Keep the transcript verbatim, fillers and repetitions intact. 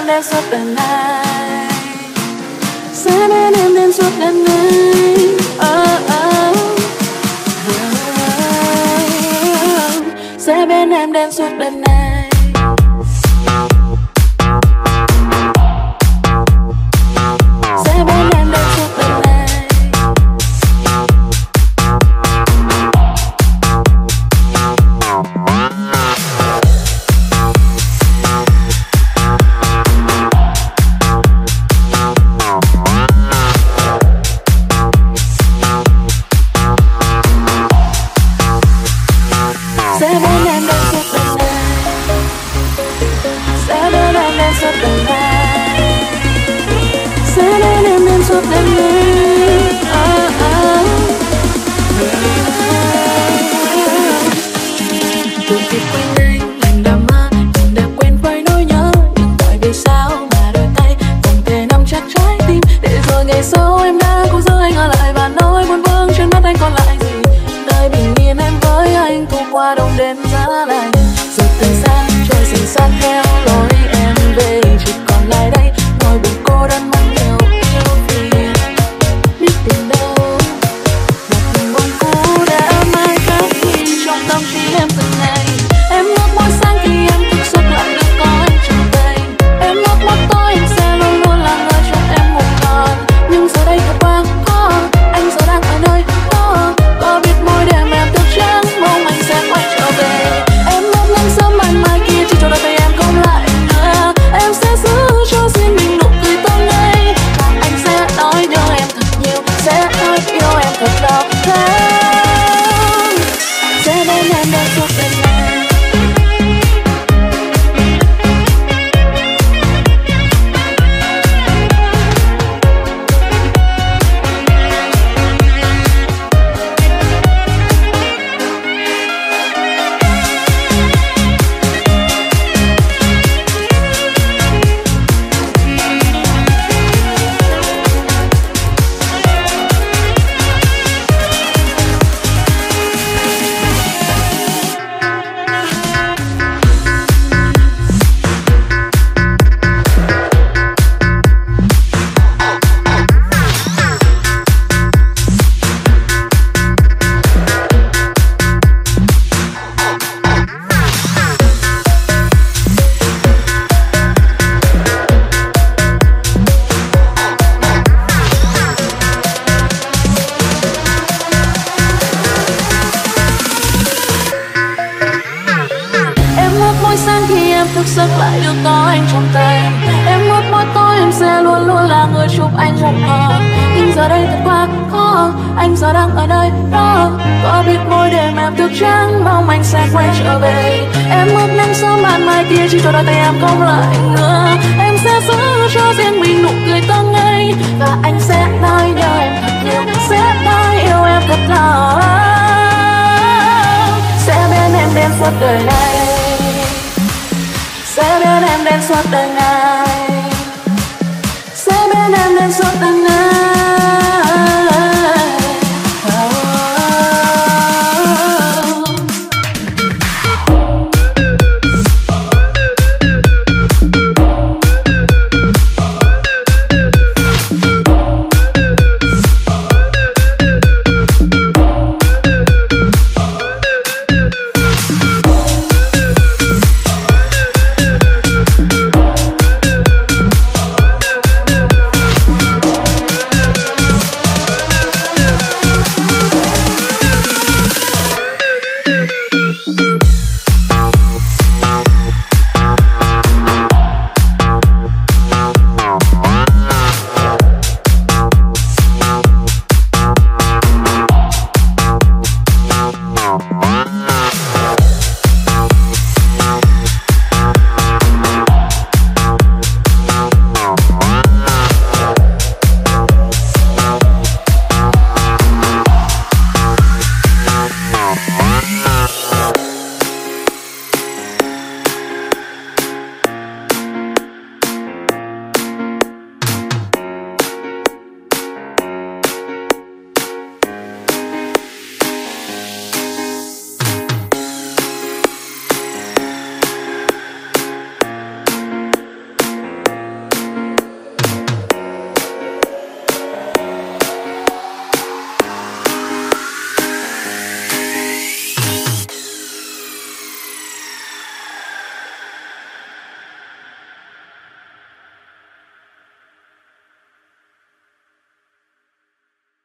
em đang suốt đêm nay, sẽ bên em đến suốt đêm nay. Oh oh, sẽ bên em đến suốt đêm nay. Sẽ bên em đến suốt đời này, sẽ bên em đến suốt đời này.